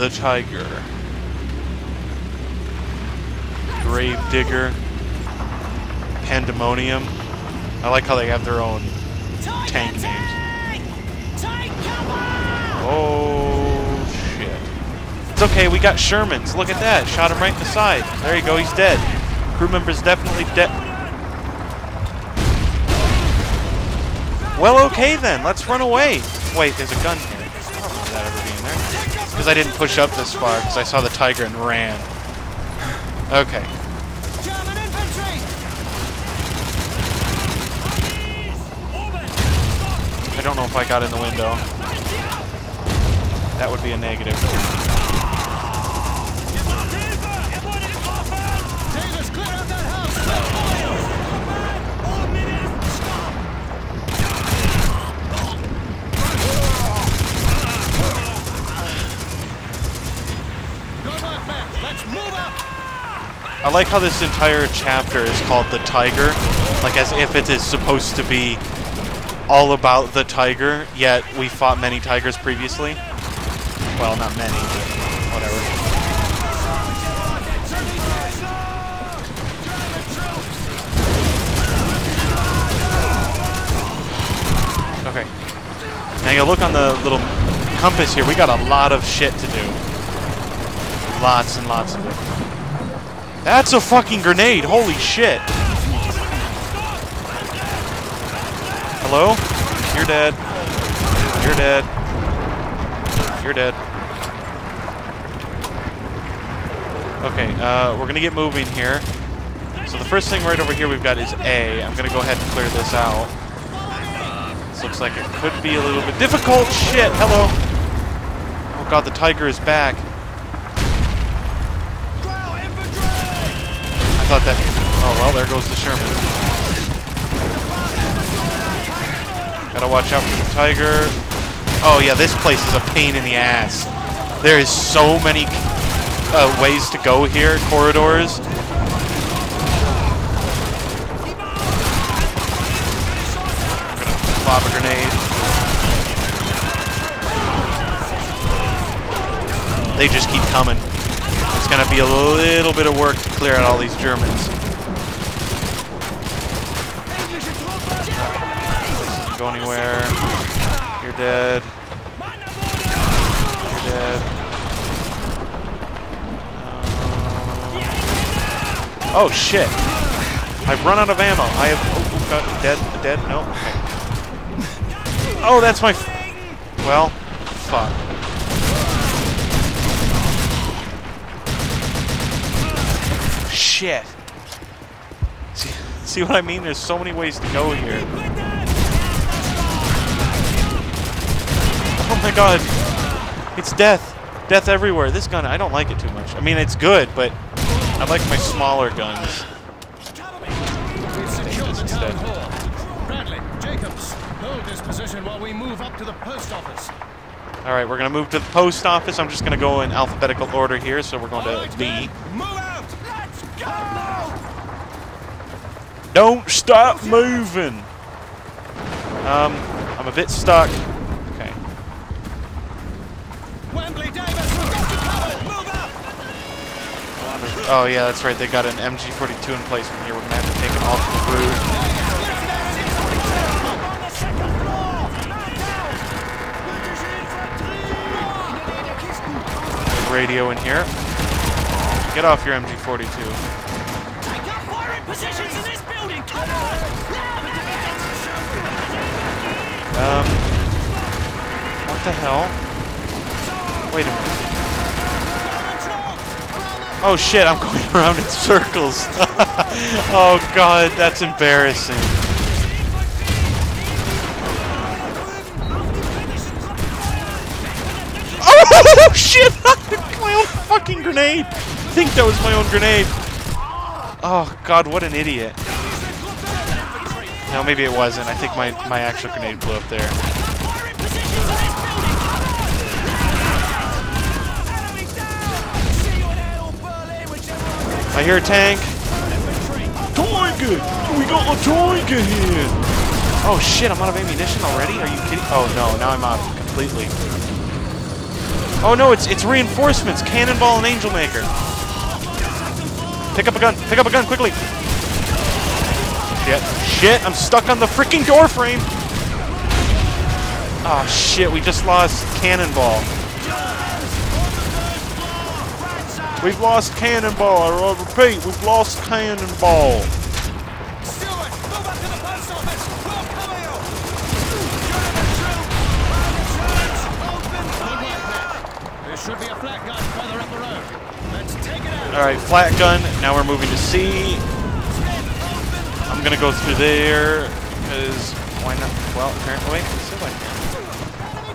the tiger. Gravedigger. Pandemonium. I like how they have their own tank names. Oh, shit. It's okay, we got Sherman's. Look at that. Shot him right in the side. There you go, he's dead. Crew member's definitely dead. Well, okay then. Let's run away. Wait, there's a gun here. I don't remember that ever being there. Because I didn't push up this far, because I saw the tiger and ran. Okay. I don't know if I got in the window. That would be a negative. I like how this entire chapter is called The Tiger, like as if it is supposed to be all about the tiger, yet we fought many tigers previously. Well, not many, but whatever. Okay. Now you look on the little compass here, we got a lot of shit to do. Lots and lots of it. That's a fucking grenade, holy shit. Hello? You're dead. You're dead. You're dead. Okay, we're gonna get moving here. So the first thing right over here we've got is A. I'm gonna go ahead and clear this out. This looks like it could be a little bit difficult. Shit, hello. Oh god, the tiger is back. Thought that. Oh well, there goes the Sherman. Gotta watch out for the tiger. Oh yeah, this place is a pain in the ass. There is so many ways to go here, corridors. I'm gonna lob a grenade. They just keep coming. It's going to be a little bit of work to clear out all these Germans. Doesn't go anywhere. You're dead. You're dead. Oh shit! I've run out of ammo. I have... Oh, God. Dead? Dead? No? Okay. Oh, that's my... Well, fuck. Shit. See what I mean? There's so many ways to go here. Oh my god. It's death. Death everywhere. This gun, I don't like it too much. I mean, it's good, but I like my smaller guns. Alright, we're going to move to the post office. I'm just going to go in alphabetical order here, so we're going to B. Don't stop moving! I'm a bit stuck. Okay. Oh yeah, that's right, they got an MG42 in place from here. We're gonna have to take it off the roof. Radio in here. Get off your MG42. I got firing positions in this building. Come on! What the hell? Wait a minute. Oh shit! I'm going around in circles. Oh god, that's embarrassing. Oh shit! My own fucking grenade. I think that was my own grenade. Oh god, what an idiot. No, maybe it wasn't. I think my actual grenade blew up there. I hear a tank. Tiger! We got a tiger here! Oh shit, I'm out of ammunition already? Are you kidding? Oh no, now I'm out completely. Oh no, it's reinforcements. Cannonball and Angel Maker. Pick up a gun. Pick up a gun quickly. Shit. Shit, I'm stuck on the freaking door frame. Oh shit, we just lost Cannonball. We've lost Cannonball. I repeat, we've lost Cannonball. Should be a flat gun further up the road. Let's take it out. Alright, flat gun. Now we're moving to C. I'm gonna go through there because why not? Well, apparently, wait, let's see if I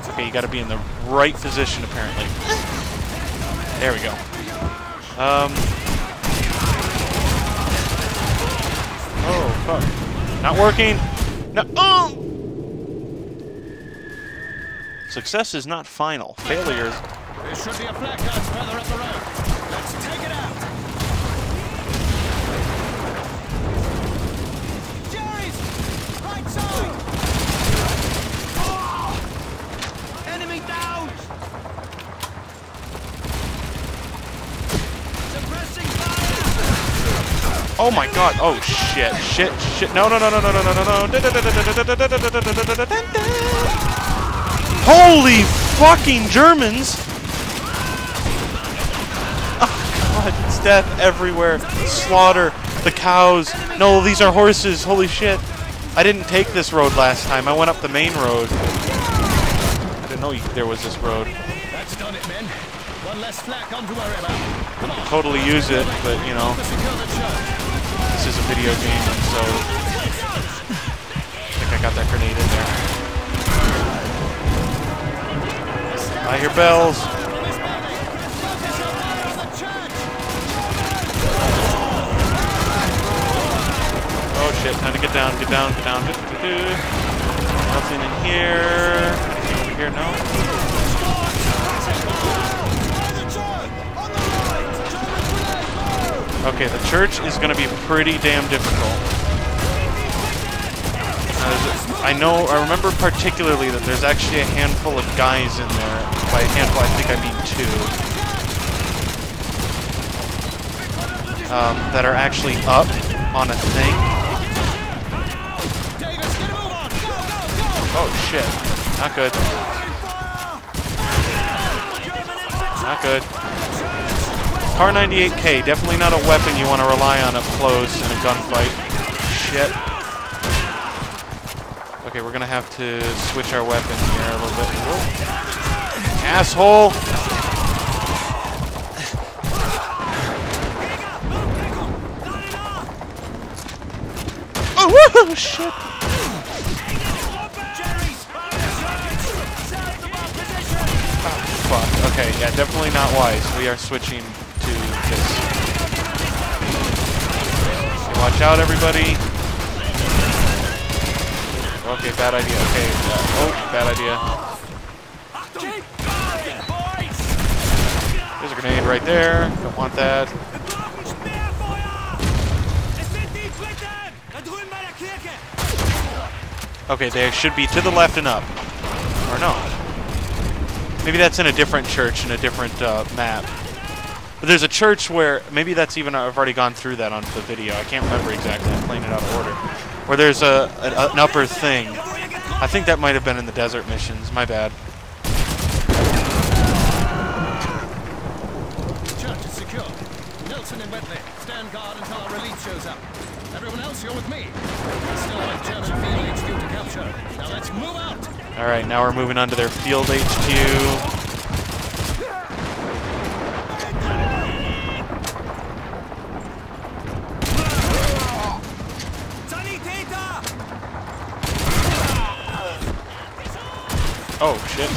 can. Okay, you gotta be in the right position, apparently. There we go. Oh, fuck. Not working. No. Success is not final. Failures. There should be a flat gun further up the road. Let's take it out. Jerry's right side. Oh. Enemy down. Suppressing fire. Oh my god. Oh shit. Shit. Shit. No. No. No. No. No. No. No. No. Holy fucking Germans! It's death everywhere. Slaughter. The cows. No, these are horses. Holy shit. I didn't take this road last time. I went up the main road. I didn't know there was this road. That's done it, men. One less flak onto our ammo. Come on. Totally use it, but you know. This is a video game, so I think I got that grenade in there. I hear bells. Time to get down, get down, get down. Nothing in here. Anything over here? No. Okay, the church is going to be pretty damn difficult. I remember particularly that there's actually a handful of guys in there. By a handful, I think I mean two. That are actually up on a thing. Oh shit. Not good. Not good. Kar98k, definitely not a weapon you want to rely on up close in a gunfight. Shit. Okay, we're gonna have to switch our weapon here a little bit. Whoa. Asshole! Oh shit! Okay, yeah, definitely not wise. We are switching to this. Okay, watch out, everybody. Okay, bad idea. Okay, oh, bad idea. There's a grenade right there. Don't want that. Okay, they should be to the left and up. Or no. Maybe that's in a different church in a different map. But there's a church where maybe that's even I've already gone through that on the video. I can't remember exactly. I'm playing it out of order. Where there's an upper thing. I think that might have been in the desert missions. My bad. Church is secure. Nelson and Bentley, stand guard until our relief shows up. Everyone else, you're with me. Still like German field HQ to capture. Now let's move out. All right, now we're moving on to their field HQ. Oh shit!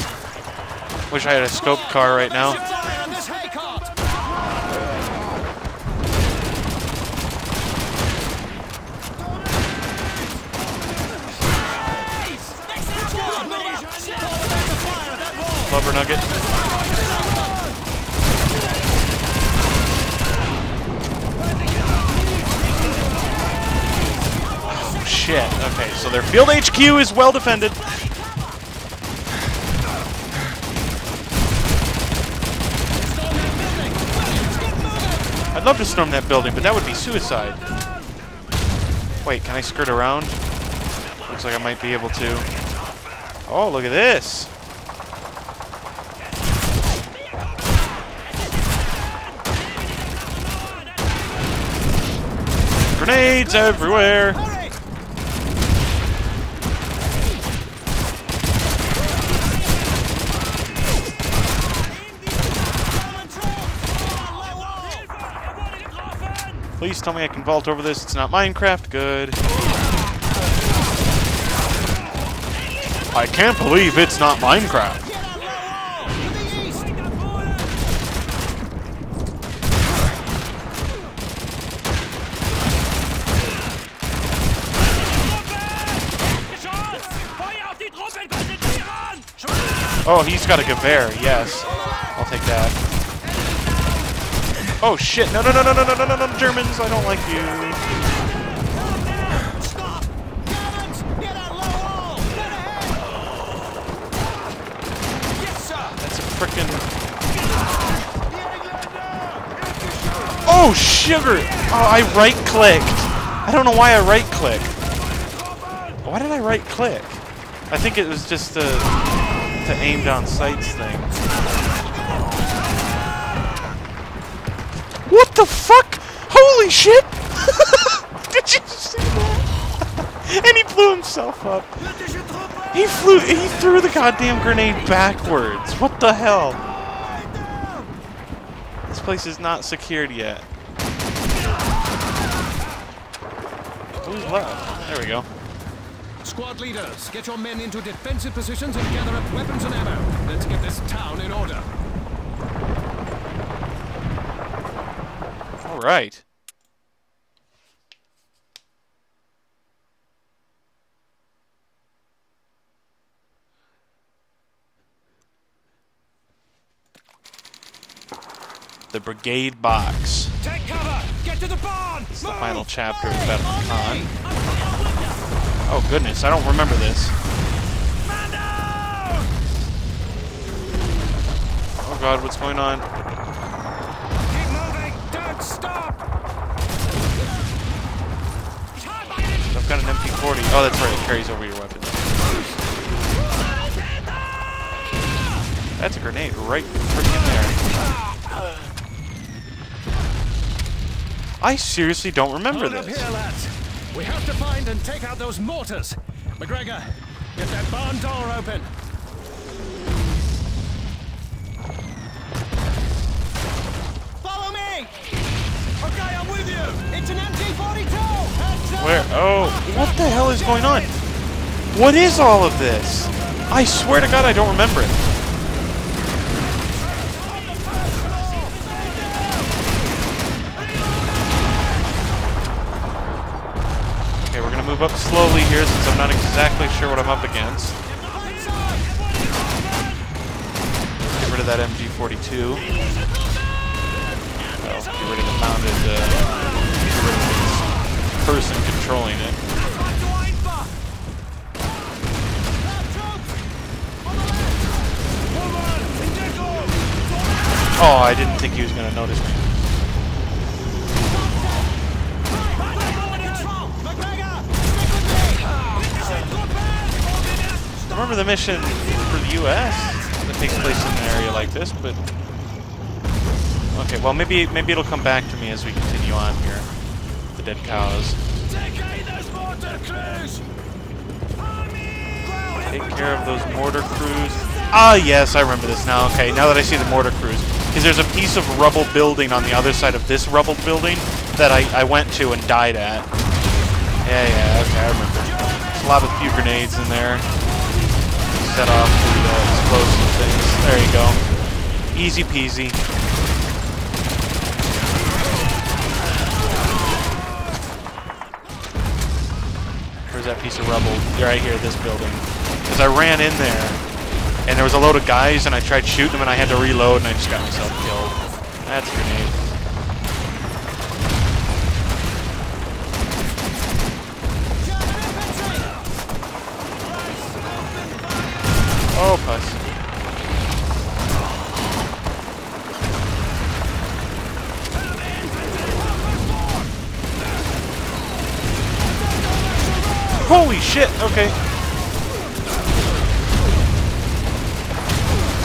Wish I had a scope car right now. Flubber nugget. Oh shit. Okay, so their field HQ is well defended. love to storm that building, but that would be suicide. Wait, can I skirt around? Looks like I might be able to. Oh, look at this. Grenades everywhere. Please tell me I can vault over this. It's not Minecraft. Good. I can't believe it's not Minecraft. Oh, he's got a Gewehr. Yes. I'll take that. Oh shit, no, no, no, no, no, no, no, no, no, Germans, I don't like you. That's a frickin'... Oh, sugar! Oh, I right-clicked. I don't know why I right-clicked. Why did I right-click? I think it was just the aim down sights thing. What the fuck? Holy shit! Did you see that? And he blew himself up. He threw the goddamn grenade backwards. What the hell? This place is not secured yet. Who's left? There we go. Squad leaders, get your men into defensive positions and gather up weapons and ammo. Let's get this town in order. Right. The Brigade Box. Take cover! Get to the barn! It's the final chapter of Battle of Khan. Oh goodness, I don't remember this. Oh god, what's going on? I've got an MP40. Oh, that's right. It carries over your weapon. That's a grenade right freaking there. I seriously don't remember this. Hold up here, lads. We have to find and take out those mortars. McGregor, get that barn door open. Follow me. Okay, I'm with you. It's an MP42. Where? Oh, what the hell is going on? What is all of this? I swear to God, I don't remember it. Okay, we're gonna move up slowly here since I'm not exactly sure what I'm up against. Let's get rid of that MG42. Well, get rid of the mounted. Person controlling it. Oh, I didn't think he was gonna notice me. I remember the mission for the US that takes place in an area like this, but okay, well maybe it'll come back to me as we continue on here. Dead cows. Take care of those mortar crews. Ah, yes, I remember this now. Okay, now that I see the mortar crews. Because there's a piece of rubble building on the other side of this rubble building that I went to and died at. Yeah, yeah, okay, I remember. There's a lot of few grenades in there. Set off the explosive things. There you go. Easy peasy. That piece of rubble right here, this building, because I ran in there and there was a load of guys and I tried shooting them and I had to reload and I just got myself killed. That's a grenade. Oh puss. Holy shit! Okay.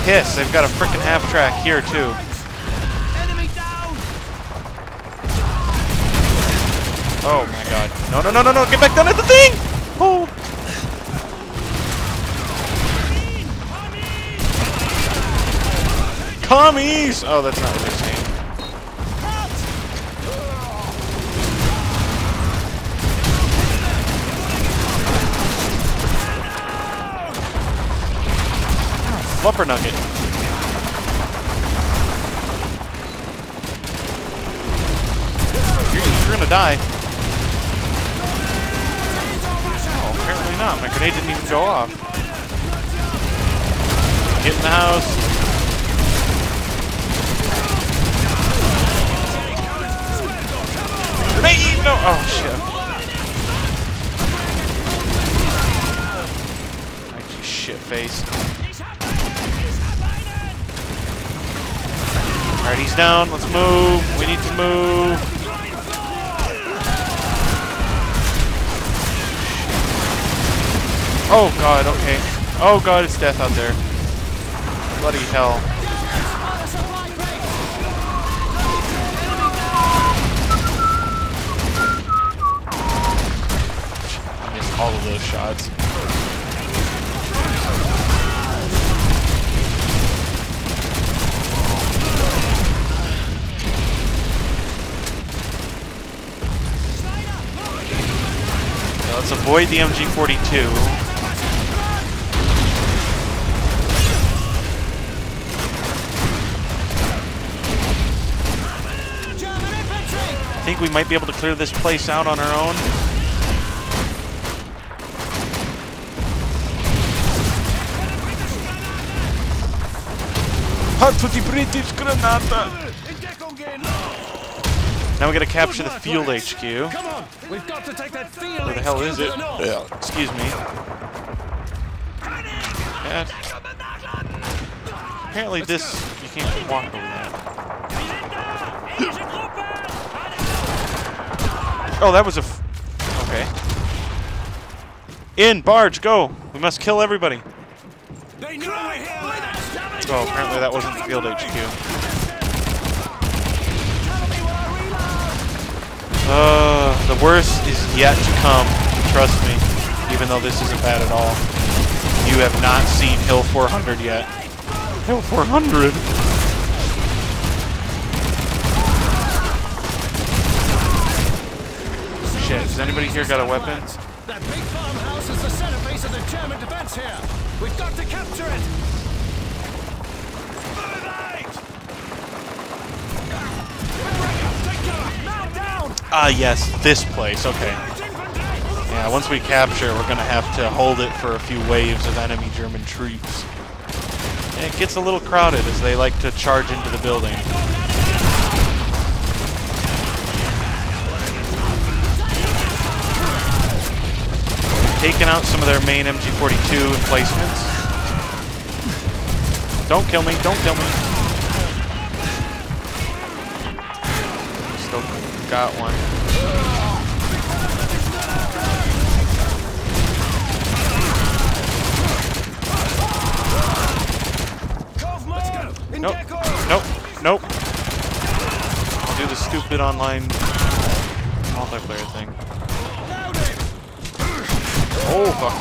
Yes, they've got a frickin' half track here too. Enemy down! Oh my god. No, no, no, no, no! Get back down at the thing! Oh! Commies! Oh, that's not what they're saying. Fluffer nugget. You're gonna die. Oh, apparently not. My grenade didn't even go off. Get in the house. Grenade! No! Oh, shit. Like, you shit face. Alright, he's down. Let's move. We need to move. Oh god, okay. Oh god, it's death out there. Bloody hell. I missed all of those shots. Let's avoid the MG42. I think we might be able to clear this place out on our own. Now we gotta capture the field HQ. Come on, we've got to take that field. Where the hell is it? Yeah. Excuse me. Yeah. Apparently this you can't walk over that. Oh, that was a okay. In barge, go. We must kill everybody. Oh, apparently that wasn't the field HQ. The worst is yet to come, trust me, even though this isn't bad at all. You have not seen Hill 400 yet. Hill 400? Shit, has anybody here got a weapon? That big farmhouse is the centerpiece of the German defense here. We've got to capture it! Ah, yes, this place, okay. Yeah, once we capture, we're gonna have to hold it for a few waves of enemy German troops. And it gets a little crowded as they like to charge into the building. We've taken out some of their main MG42 emplacements. Don't kill me, don't kill me. Got one. Nope. Nope. Nope. I'll do the stupid online multiplayer thing. Oh fuck.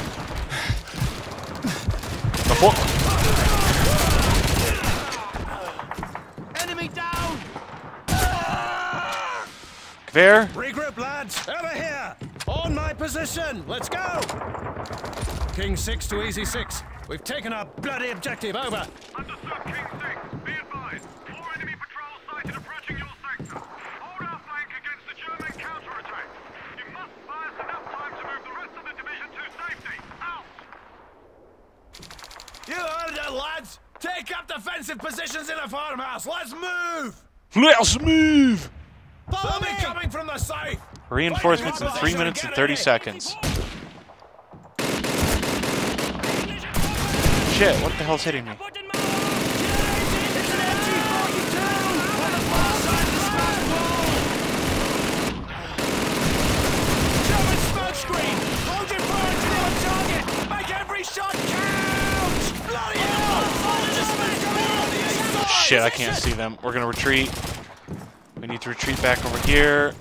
The fuck. There. Regroup, lads. Over here. On my position. Let's go. King 6 to Easy 6. We've taken our bloody objective. Over. Understood, King 6. Be advised. 4 enemy patrols sighted approaching your sector. Hold our flank against the German counterattack. You must buy us enough time to move the rest of the division to safety. Out. You heard it, lads. Take up defensive positions in the farmhouse. Let's move. Let's move. They'll be coming from the south. Reinforcements in 3 minutes and 30 seconds. Shit, what the hell's hitting me? Hold your fire! shit, I can't see them. We're gonna retreat. We need to retreat back over here.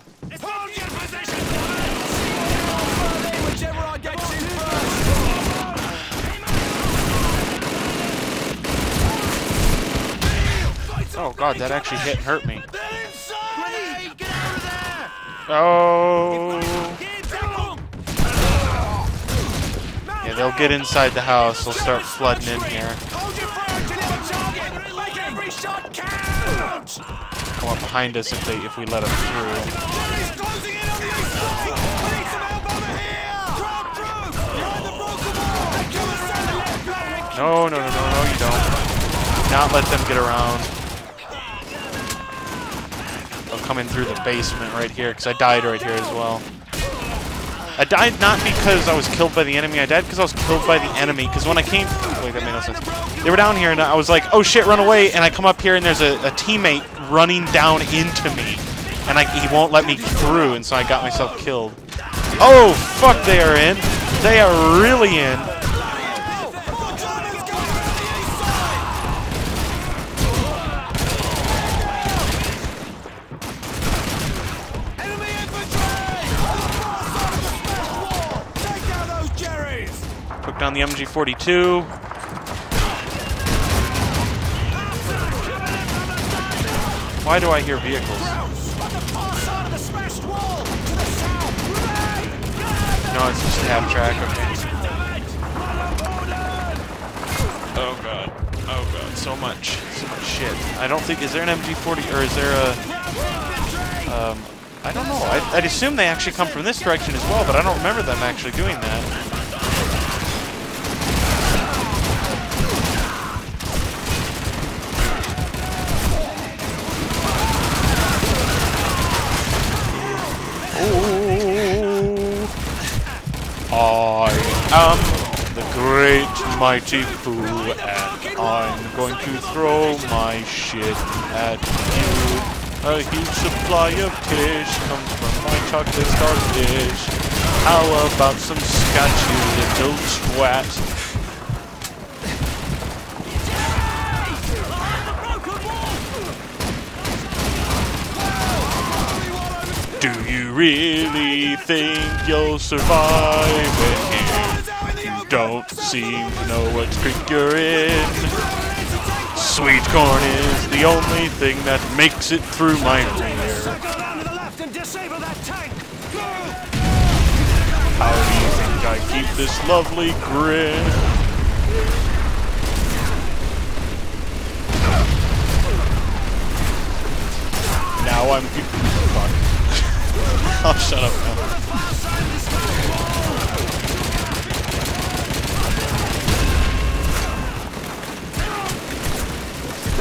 Oh god, that actually hit and hurt me. Oh. Yeah, they'll get inside the house. They'll start flooding in here. Come up behind us if we let them through. No, no, no, no, no, you don't. Do not let them get around. They'll come in through the basement right here, because I died right here as well. I died not because I was killed by the enemy. I died because I was killed by the enemy. Because when I came... Wait, that made no sense. They were down here, and I was like, oh shit, run away. And I come up here, and there's a teammate running down into me. And he won't let me through, and so I got myself killed. Oh, fuck, they are in. They are really in. Down the MG42. Why do I hear vehicles? No, it's just a half track. Okay. Oh god. Oh god. So much. So much shit. I don't think... Is there an MG40 or is there a... I don't know. I'd assume they actually come from this direction as well, but I don't remember them actually doing that. I am the great mighty fool, and I'm going to throw my shit at you. A huge supply of fish comes from my chocolate starfish. How about some scotch, you little twat? Do you really think you'll survive it? Don't seem to know what creek you're in. Sweet corn is the only thing that makes it through my rear. How do you think I keep this lovely grin? Now I'm... Fuck. Oh, shut up now.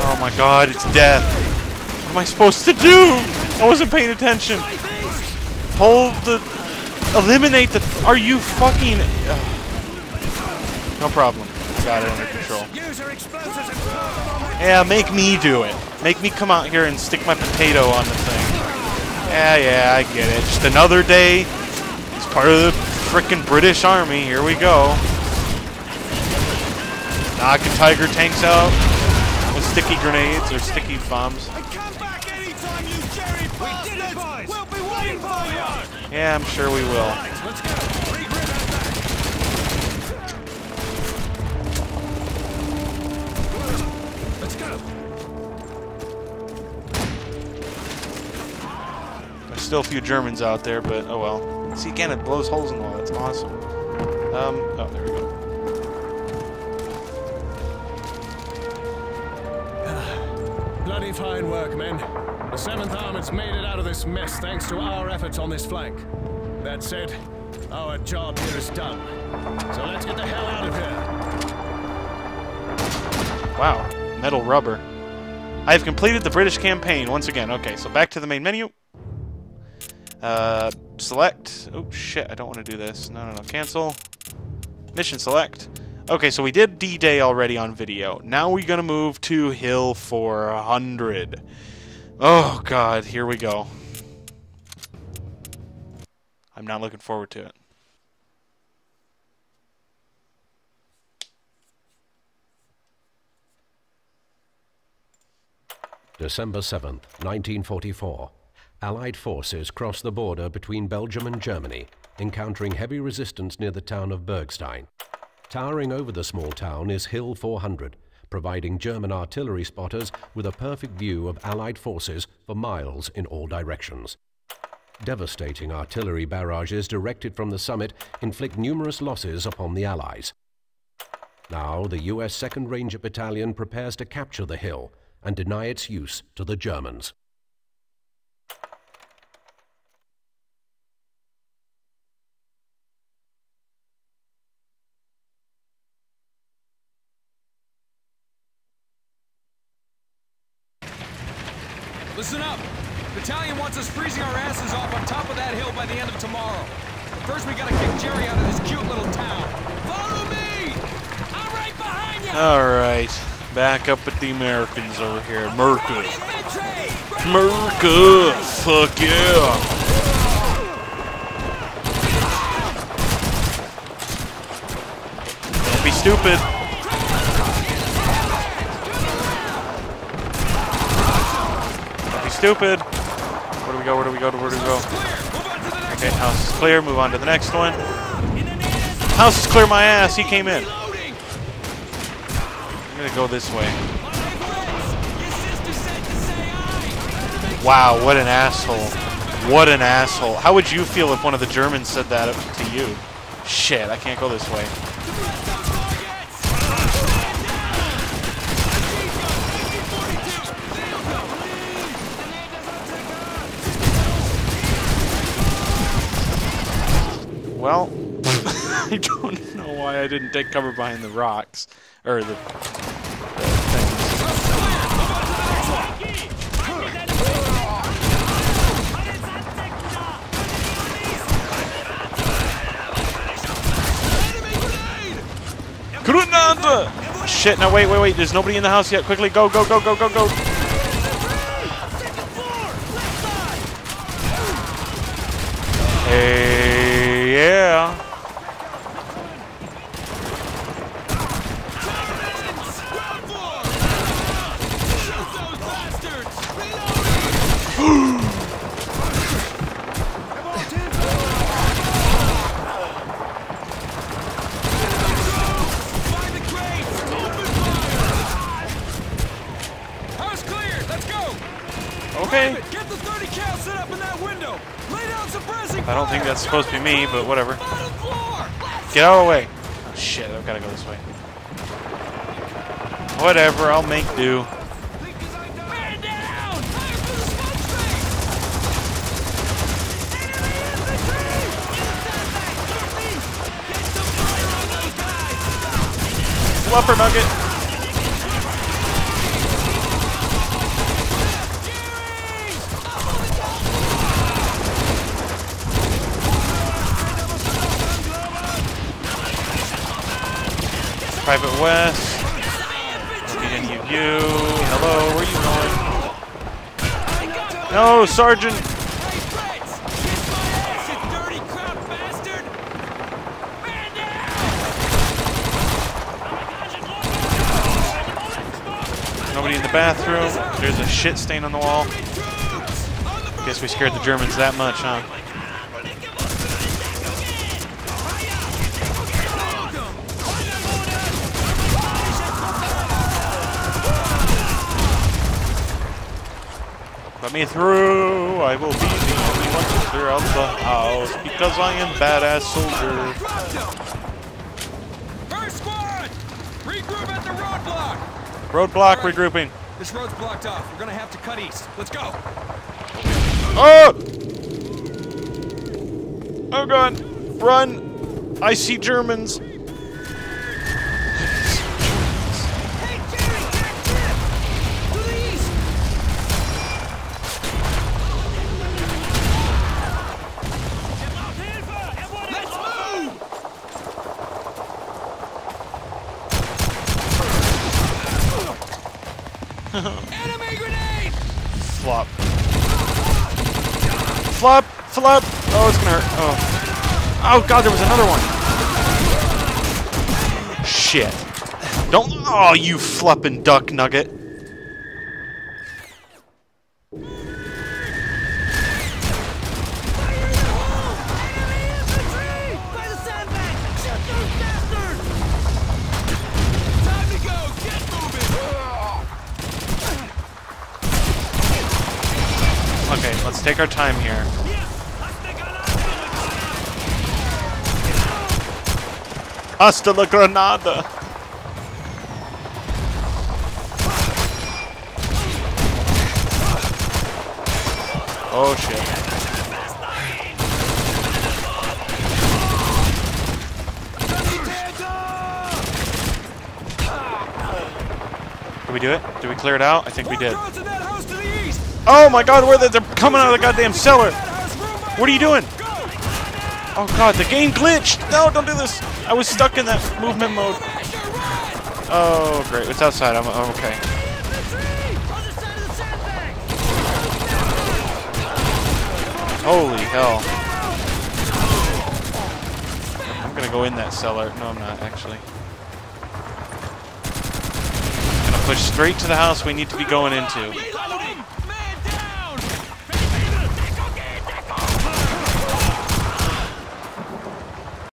Oh my god, it's death. What am I supposed to do? I wasn't paying attention. Hold the... Eliminate the... Are you fucking... No problem. Got it under control. Yeah, make me do it. Make me come out here and stick my potato on the thing. Yeah, yeah, I get it. Just another day. It's part of the frickin' British Army. Here we go. Knocking Tiger tanks out. Sticky grenades or sticky bombs. Yeah, I'm sure we will. Let's go. There's still a few Germans out there, but oh well. See, again, it blows holes in the wall. That's awesome. Oh, there we go. Bloody fine work, men. The 7th Army's made it out of this mess thanks to our efforts on this flank. That said, our job here is done. So let's get the hell out of here. Wow. Metal rubber. I have completed the British campaign once again. Okay, so back to the main menu. Select. Oh, shit. I don't want to do this. No, no, no. Cancel. Mission select. Okay, so we did D-Day already on video. Now we're gonna move to Hill 400. Oh god, here we go. I'm not looking forward to it. December 7th, 1944. Allied forces crossed the border between Belgium and Germany, encountering heavy resistance near the town of Bergstein. Towering over the small town is Hill 400, providing German artillery spotters with a perfect view of Allied forces for miles in all directions. Devastating artillery barrages directed from the summit inflict numerous losses upon the Allies. Now the US 2nd Ranger Battalion prepares to capture the hill and deny its use to the Germans. Listen up! Battalion wants us freezing our asses off on top of that hill by the end of tomorrow. But first we gotta kick Jerry out of this cute little town. Follow me! I'm right behind you! Alright. Back up at the Americans over here. Merca. Merca! Fuck yeah! Don't be stupid! Stupid. Where do we go? Where do we go? Where do we go? Okay, house is clear. Move on to the next one. House is clear. My ass. He came in. I'm gonna go this way. Wow, what an asshole! What an asshole! How would you feel if one of the Germans said that to you? Shit, I can't go this way. Well, I don't know why I didn't take cover behind the rocks, or the things. Shit, now wait, wait, wait, there's nobody in the house yet. Quickly, go, go, go, go, go, go. Hey. Yeah. House cleared. Let's go. Okay. Get the 30 cal set up in that window. Lay down some bracing. I don't think that's supposed to be me, but whatever. Get out of the way. Oh, shit, I've got to go this way. Whatever, I'll make do. Fluffer nugget. Private West, don't need any of you. Hello, where are you going? No, Sergeant! Nobody in the bathroom. There's a shit stain on the wall. Guess we scared the Germans that much, huh? Let me through! I will be the only one to clear out the house because I am badass soldier. First squad! Regroup at the roadblock! Roadblock, regrouping. This road's blocked off. We're gonna have to cut east. Let's go! Oh! Oh god! Run! I see Germans! Enemy grenade! Flop. Flop! Flop! Oh, it's gonna hurt. Oh. Oh god, there was another one. Shit. Don't. Oh, you fluppin' duck nugget. Okay, let's take our time here. Hasta la Granada! Oh shit. Did we do it? Did we clear it out? I think we did. Oh my god, where they're coming out of the goddamn cellar! What are you doing? Oh god, the game glitched! No, don't do this! I was stuck in that movement mode. Oh great, it's outside, I'm okay. Holy hell. I'm gonna go in that cellar. No, I'm not, actually. Push straight to the house we need to be going into.